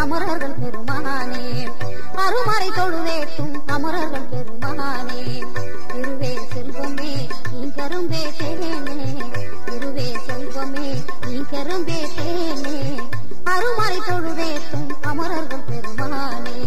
அமரர்கள் பெருமானே, அருமறை தொழுதேத்தும் அமரர்கள் பெருமானே, இருவே செல்வமே நீ கரும்பே தேனே, இருவே செல்வமே நீ கரும்பே தேனே, அருமறை தொழுதேத்தும் அமரர்கள் பெருமானே.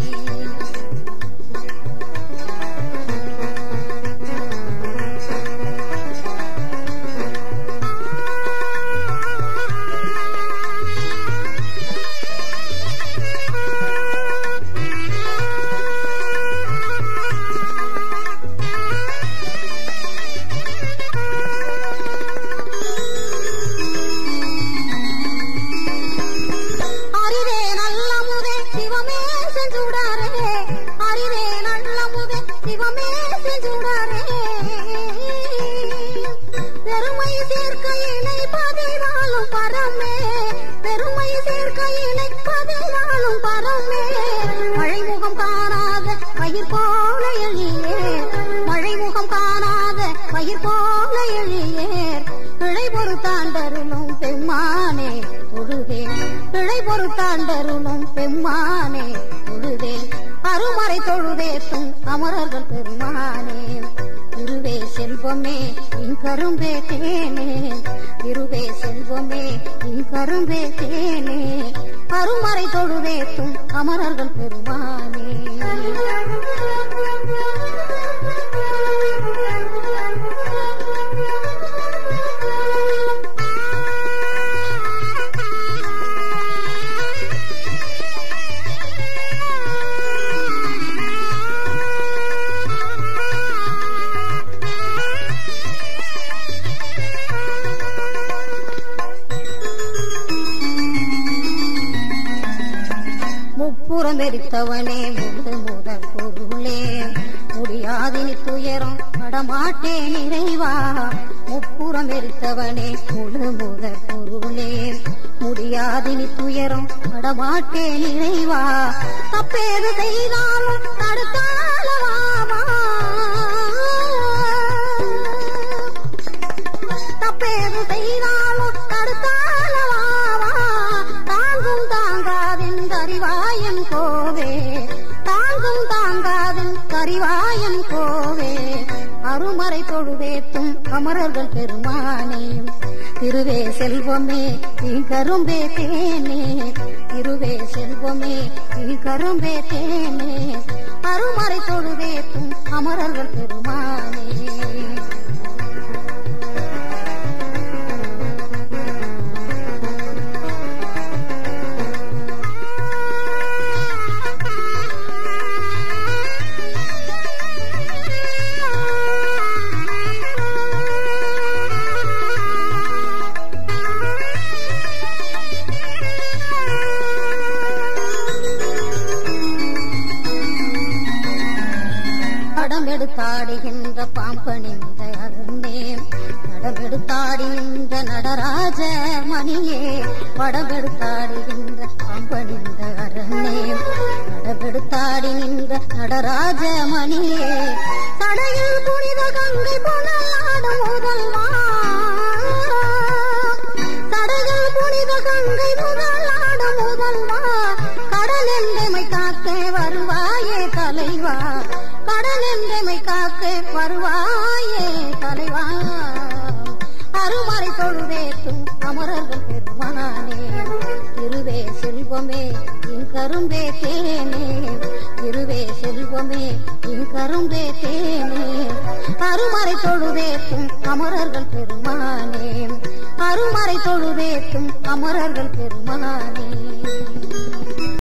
பொறுத்தாண்டருளும் பெம்மானே தொழுதே, அருமறை தொழுதேத்தும் அமரர்கள் பெருமானே, இருவே செல்வமே இன் கரும்பே தேனே, இருவே செல்வமே இன் கரும்பே தேனே, அருமறை தொழுதேத்தும் அமரர்கள் பெருமானே. புறமெரித்தவனே முதல் பொருளே, முடியாது துயரம் படமாட்டே நிறைவா, முப்புறம் எரித்தவனே முதல் பொருளே, முடியாது துயரம் படமாட்டே நிறைவா, தப்பேது செய்தாலும் தடுத்தாலவாமா, தப்பேது செய்தாலும் தடுத்தாலவாமா, தாங்கும் தாங்காதின் கரிவாயன் கோவே, தாங்கும் தாங்காதின் கரிவாயன் கோவே, அருமறை தொழுதேத்தும் அமரர்கள் பெருமானே, திருவே செல்வமே நீ கரும்பே தேனே, திருவே செல்வமே நீ கரும்பே தேனே, அருமறை தொழுதேத்தும் அமரர்கள் பெருமானே. நடமெடுத்தாடுகின்ற பாம்பனிந்த அருந்தே, நடமெடுத்தாடுகின்ற நடராஜ மணியே, படமெடுத்தாடுகின்ற பாம்பனிந்த அருந்தே, நடமெடுத்தாடுகின்ற நடராஜ மணியே, தடையில் புனித கங்கை புனலாடும் முதல்வா, தடையில் புனித கங்கை புனலாடும் முதல்வா, கடல் என்றமை காக்க வருவாயே தலைவா, கடல் என்றமை காக்க வருவாயே தலைவா, அருமறை தொழுதேத்தும் அமரர்கள் பெருமானே, திருவே செல்வமே இன் கரும்பே தேனே, திருவே செல்வமே இன் கரும்பே தேனே, அருமறை தொழுதேத்தும் அமரர்கள் பெருமானே, அருமறை தொழுதேத்தும் அமரர்கள் பெருமானே.